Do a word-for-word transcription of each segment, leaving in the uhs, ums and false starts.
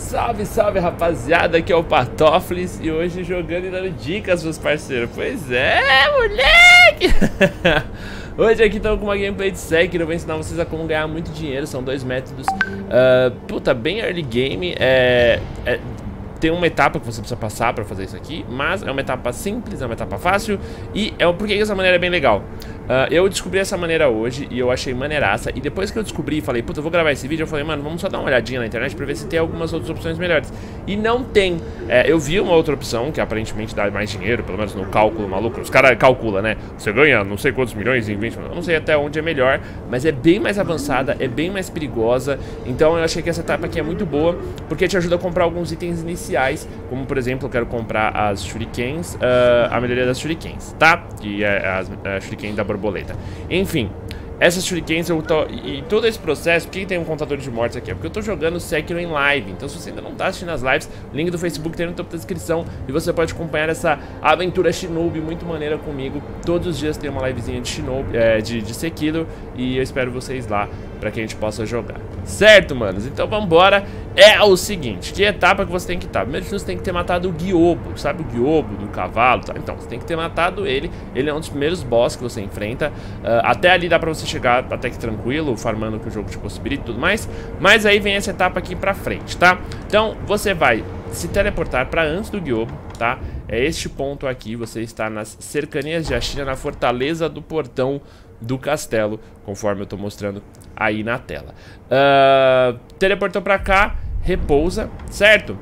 Salve, salve rapaziada, aqui é o Patofles e hoje jogando e dando dicas meus parceiros. Pois é, moleque! Hoje aqui estamos com uma gameplay de Sekiro, eu vou ensinar vocês a como ganhar muito dinheiro, são dois métodos. Uh, puta, bem early game, é, é, tem uma etapa que você precisa passar para fazer isso aqui, mas é uma etapa simples, é uma etapa fácil e é porque essa maneira é bem legal. Uh, eu descobri essa maneira hoje e eu achei maneiraça. E depois que eu descobri e falei, puta, eu vou gravar esse vídeo, eu falei, mano, vamos só dar uma olhadinha na internet pra ver se tem algumas outras opções melhores. E não tem. É, eu vi uma outra opção que aparentemente dá mais dinheiro, pelo menos no cálculo maluco. Os caras calculam, né? Você ganha não sei quantos milhões em vinte, eu não sei até onde é melhor, mas é bem mais avançada, é bem mais perigosa. Então eu achei que essa etapa aqui é muito boa, porque te ajuda a comprar alguns itens iniciais, como por exemplo, eu quero comprar as shurikens, uh, a melhoria das shurikens, tá? Que é as a shuriken da borboleta. Boleta. Enfim, essas shurikens eu tô, e, e todo esse processo, por que tem um contador de mortes aqui? É porque eu tô jogando Sekiro em live. Então se você ainda não tá assistindo as lives, o link do Facebook tem no topo da descrição e você pode acompanhar essa aventura Shinobi muito maneira comigo. Todos os dias tem uma livezinha de Shinobi, é, de, de Sekiro, e eu espero vocês lá pra que a gente possa jogar. Certo, manos? Então vambora. É o seguinte, que etapa que você tem que estar? Primeiro de tudo, você tem que ter matado o Gyoubu. Sabe o Gyoubu do cavalo? Tá? Então, você tem que ter matado ele. Ele é um dos primeiros boss que você enfrenta. uh, Até ali dá pra você chegar até que tranquilo, farmando que o jogo te possibilita e tudo mais. Mas aí vem essa etapa aqui pra frente, tá? Então, você vai se teleportar pra antes do Gyoubu, tá? É este ponto aqui, você está nas cercanias de Ashina, na fortaleza do portão do castelo, conforme eu tô mostrando aí na tela. uh, Teleportou pra cá, repousa, certo?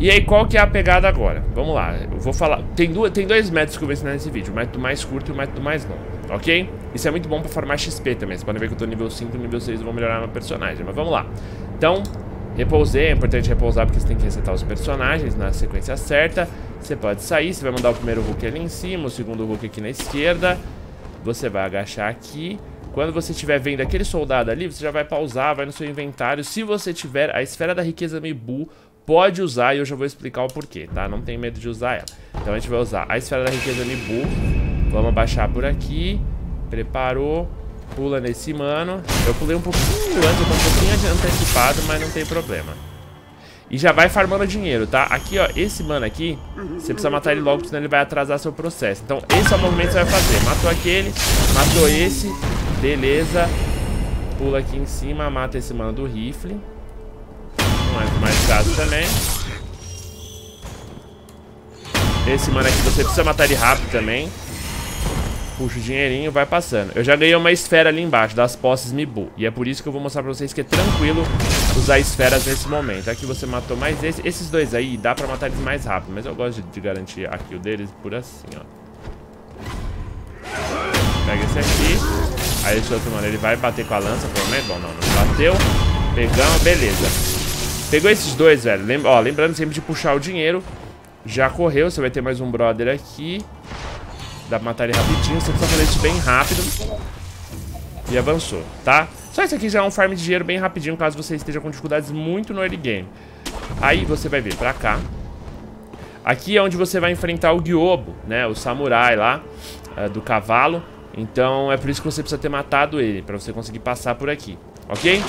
E aí qual que é a pegada agora? Vamos lá, eu vou falar. Tem, duas, tem dois métodos que eu vou ensinar nesse vídeo, o método mais curto e o método mais longo, ok? Isso é muito bom pra farmar X P também. Vocês podem ver que eu tô nível cinco, nível seis, eu vou melhorar meu personagem, mas vamos lá. Então, repousei, é importante repousar porque você tem que resetar os personagens na sequência certa. Você pode sair, você vai mandar o primeiro Hulk ali em cima, o segundo Hulk aqui na esquerda. Você vai agachar aqui. Quando você estiver vendo aquele soldado ali, você já vai pausar, vai no seu inventário. Se você tiver a esfera da riqueza Mibu, pode usar e eu já vou explicar o porquê, tá? Não tem medo de usar ela. Então a gente vai usar a esfera da riqueza Mibu. Vamos abaixar por aqui. Preparou. Pula nesse mano. Eu pulei um pouquinho antes, eu tô um pouquinho antecipado, mas não tem problema. E já vai farmando dinheiro, tá? Aqui, ó, esse mano aqui, você precisa matar ele logo, senão ele vai atrasar seu processo. Então, esse é o movimento que você vai fazer. Matou aquele, matou esse, beleza. Pula aqui em cima, mata esse mano do rifle. Não é mais gasto também. Esse mano aqui, você precisa matar ele rápido também. Puxa o dinheirinho, vai passando. Eu já ganhei uma esfera ali embaixo, das posses Mibu. E é por isso que eu vou mostrar pra vocês que é tranquilo usar esferas nesse momento. Aqui você matou mais esse. Esses dois aí, dá pra matar eles mais rápido. Mas eu gosto de, de garantir a kill deles por assim, ó. Pega esse aqui. Aí esse outro, mano, ele vai bater com a lança, pelo menos. Bom, não, não bateu. Pegamos, beleza. Pegou esses dois, velho. Lembra, ó, lembrando sempre de puxar o dinheiro. Já correu, você vai ter mais um brother aqui. Dá pra matar ele rapidinho, você precisa fazer isso bem rápido. E avançou, tá? Só isso aqui já é um farm de dinheiro bem rapidinho, caso você esteja com dificuldades muito no early game. Aí você vai vir pra cá. Aqui é onde você vai enfrentar o Gyoubu, né? O samurai lá, uh, do cavalo. Então é por isso que você precisa ter matado ele, pra você conseguir passar por aqui, ok?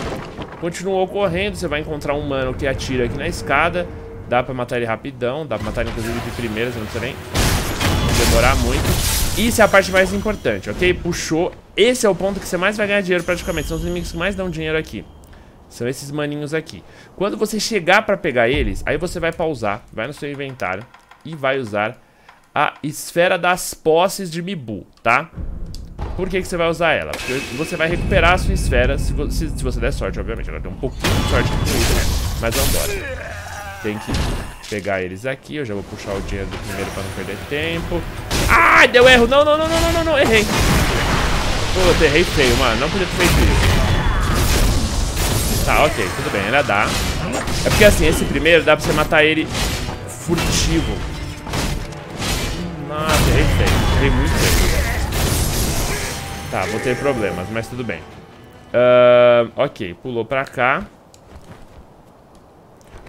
Continuou correndo, você vai encontrar um mano que atira aqui na escada. Dá pra matar ele rapidão, dá pra matar ele inclusive de primeira, você não precisa nem demorar muito. Isso é a parte mais importante, ok? Puxou. Esse é o ponto que você mais vai ganhar dinheiro praticamente. São os inimigos que mais dão dinheiro aqui. São esses maninhos aqui. Quando você chegar pra pegar eles, aí você vai pausar, vai no seu inventário e vai usar a esfera das posses de Mibu, tá? Por que que você vai usar ela? Porque você vai recuperar a sua esfera se você, se você der sorte, obviamente. Ela tem um pouquinho de sorte com isso, né? Mas vambora. Tem que pegar eles aqui. Eu já vou puxar o dinheiro do primeiro pra não perder tempo. Ai, ah, deu erro. Não, não, não, não, não, não, não. Errei. Puta, errei feio, mano. Não podia ter feito isso. Tá, ok. Tudo bem, ainda dá. É porque assim, esse primeiro dá pra você matar ele furtivo. Nossa, errei feio. Errei muito feio. Tá, vou ter problemas, mas tudo bem. Uh, ok, pulou pra cá.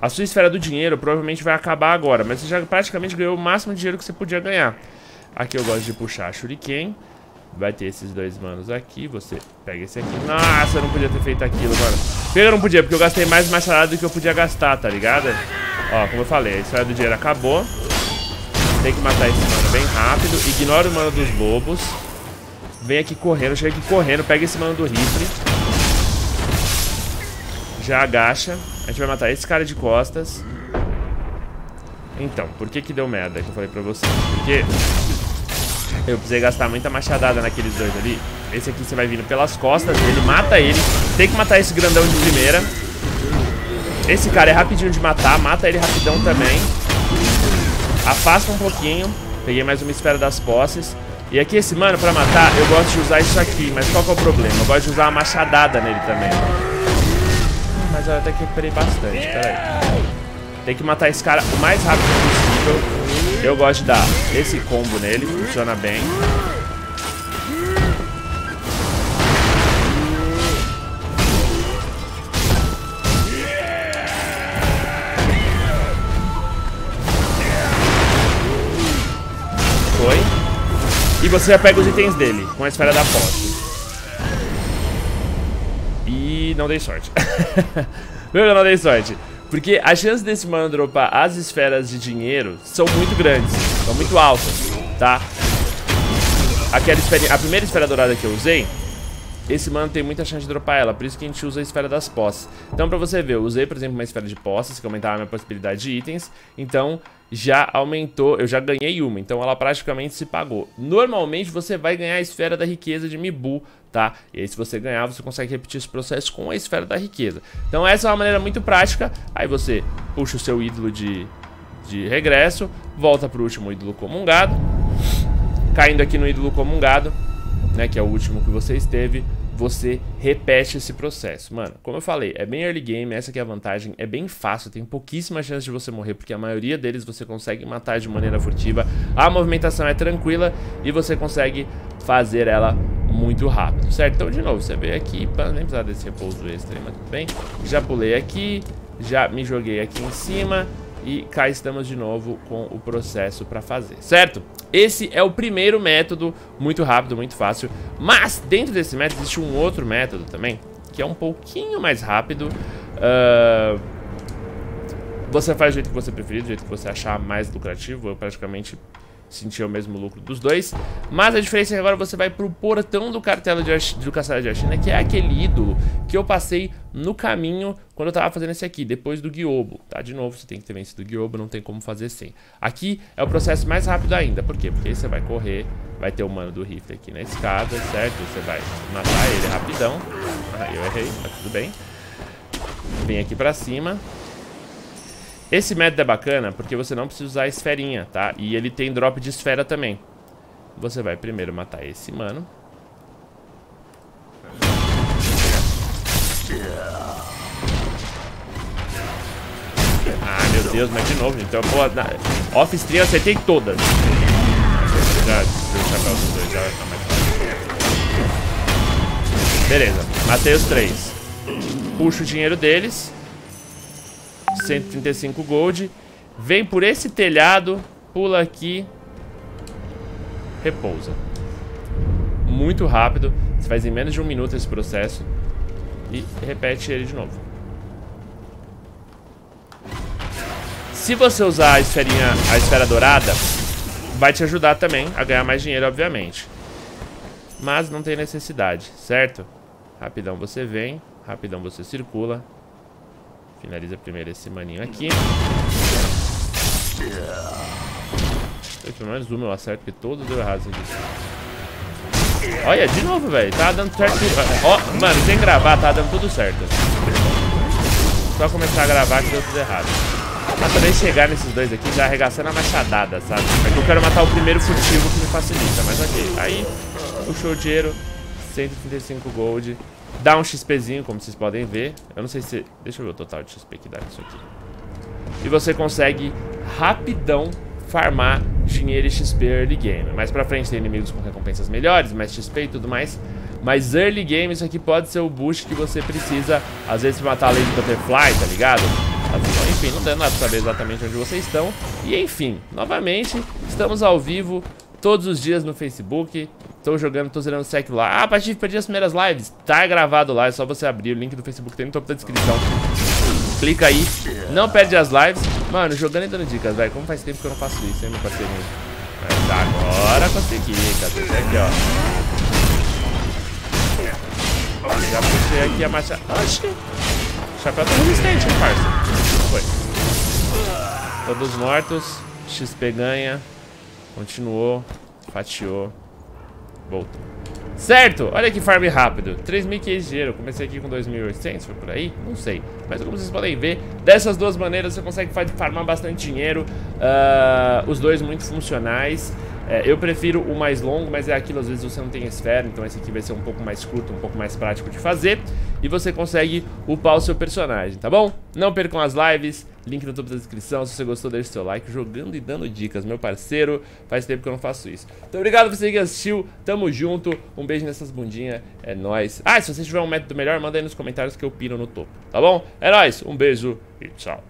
A sua esfera do dinheiro provavelmente vai acabar agora, mas você já praticamente ganhou o máximo de dinheiro que você podia ganhar. Aqui eu gosto de puxar a shuriken. Vai ter esses dois manos aqui. Você pega esse aqui. Nossa, eu não podia ter feito aquilo, mano. Pena eu não podia, porque eu gastei mais maçarada do que eu podia gastar, tá ligado? Ó, como eu falei, a história do dinheiro acabou. Tem que matar esse mano bem rápido. Ignora o mano dos lobos. Vem aqui correndo, chega aqui correndo. Pega esse mano do rifle. Já agacha. A gente vai matar esse cara de costas. Então, por que que deu merda que eu falei pra vocês? Porque eu precisei gastar muita machadada naqueles dois ali. Esse aqui você vai vindo pelas costas dele, mata ele. Tem que matar esse grandão de primeira. Esse cara é rapidinho de matar, mata ele rapidão também. Afasta um pouquinho. Peguei mais uma esfera das posses. E aqui esse mano pra matar, eu gosto de usar isso aqui. Mas qual que é o problema? Eu gosto de usar uma machadada nele também. Mas eu até que recuperei bastante, peraí. Tem que matar esse cara o mais rápido possível. Eu gosto de dar esse combo nele, funciona bem. Foi. E você já pega os itens dele com a esfera da posse. E não dei sorte. Eu não dei sorte. Porque a chance desse mano dropar as esferas de dinheiro são muito grandes, são muito altas, tá? Aquela esfera, a primeira esfera dourada que eu usei, esse mano tem muita chance de dropar ela, por isso que a gente usa a esfera das posses. Então, pra você ver, eu usei, por exemplo, uma esfera de posses, que aumentava a minha possibilidade de itens. Então, já aumentou, eu já ganhei uma, então ela praticamente se pagou. Normalmente, você vai ganhar a esfera da riqueza de Mibu, tá? E aí, se você ganhar, você consegue repetir esse processo com a esfera da riqueza. Então, essa é uma maneira muito prática. Aí você puxa o seu ídolo de, de regresso, volta pro último ídolo comungado. Caindo aqui no ídolo comungado, né, que é o último que você esteve, você repete esse processo. Mano, como eu falei, é bem early game, essa aqui é a vantagem, é bem fácil, tem pouquíssima chance de você morrer, porque a maioria deles você consegue matar de maneira furtiva, a movimentação é tranquila e você consegue fazer ela muito rápido, certo? Então, de novo, você veio aqui, pra nem precisar desse repouso extra, mas tudo bem, já pulei aqui, já me joguei aqui em cima e cá estamos de novo com o processo pra fazer, certo? Esse é o primeiro método, muito rápido, muito fácil. Mas dentro desse método existe um outro método também, que é um pouquinho mais rápido. uh, Você faz do jeito que você preferir, do jeito que você achar mais lucrativo. Eu praticamente senti o mesmo lucro dos dois. Mas a diferença é que agora você vai pro portão do castelo de Ashina, do castelo de Ashina, que é aquele ídolo que eu passei no caminho quando eu tava fazendo esse aqui, depois do Gyoubu, tá? De novo, você tem que ter vencido o Gyoubu, não tem como fazer sem. Aqui é o processo mais rápido ainda. Por quê? Porque aí você vai correr, vai ter o mano do rifle aqui na escada, certo? Você vai matar ele rapidão. Ah, eu errei, mas tudo bem. Vem aqui pra cima. Esse método é bacana porque você não precisa usar a esferinha, tá? E ele tem drop de esfera também. Você vai primeiro matar esse mano. Ah, meu Deus, mas de novo, então, pô, off-stream eu acertei todas. Já, deixa pra os dois, já tá mais fácil. Beleza, matei os três. Puxo o dinheiro deles. cento e trinta e cinco gold. Vem por esse telhado, pula aqui, repousa. Muito rápido. Você faz em menos de um minuto esse processo. E repete ele de novo. Se você usar a esferinha, a esfera dourada, vai te ajudar também a ganhar mais dinheiro, obviamente. Mas não tem necessidade, certo? Rapidão você vem, rapidão você circula. Finaliza primeiro esse maninho aqui. Eu, pelo menos uma eu acerto, porque todo deu errado isso aqui. Olha, de novo, velho. Tá dando certo. Ó, oh, mano, sem gravar, tá dando tudo certo. Só começar a gravar que deu tudo errado. Mas também chegar nesses dois aqui já arregaçando a machadada, sabe? É que eu quero matar o primeiro furtivo que me facilita, mas ok. Aí, puxou o dinheiro, cento e trinta e cinco gold. Dá um XPzinho, como vocês podem ver. Eu não sei se... Deixa eu ver o total de X P que dá isso aqui. E você consegue rapidão farmar dinheiro e X P early game. Mais pra frente tem inimigos com recompensas melhores, mais X P e tudo mais. Mas early game isso aqui pode ser o boost que você precisa. Às vezes pra matar a Lady Butterfly, tá ligado? Enfim, não dá nada pra saber exatamente onde vocês estão. E enfim, novamente, estamos ao vivo todos os dias no Facebook... Tô jogando, tô zerando o sec lá. Ah, Patife, perdi as primeiras lives. Tá gravado lá, é só você abrir. O link do Facebook tem no topo da descrição. Clica aí, não perde as lives. Mano, jogando e dando dicas, velho. Como faz tempo que eu não faço isso, hein, meu parceiro? Mas agora consegui, cadê? Aqui, ó. Já puxei aqui a marcha. Oxi. Chapéu tá resistente, hein, parceiro? Foi. Todos mortos. X P ganha. Continuou. Fatiou. Voltou. Certo! Olha que farm rápido. três mil e quinhentos de dinheiro. Eu comecei aqui com dois mil e oitocentos, foi por aí? Não sei. Mas como vocês podem ver, dessas duas maneiras você consegue farmar bastante dinheiro. Uh, os dois muito funcionais. É, eu prefiro o mais longo, mas é aquilo, às vezes você não tem esfera, então esse aqui vai ser um pouco mais curto, um pouco mais prático de fazer. E você consegue upar o seu personagem, tá bom? Não percam as lives, link no topo da descrição. Se você gostou, deixe seu like, jogando e dando dicas, meu parceiro. Faz tempo que eu não faço isso. Então obrigado por você que assistiu, tamo junto. Um beijo nessas bundinhas, é nóis. Ah, se você tiver um método melhor, manda aí nos comentários que eu piro no topo, tá bom? É nóis, um beijo e tchau.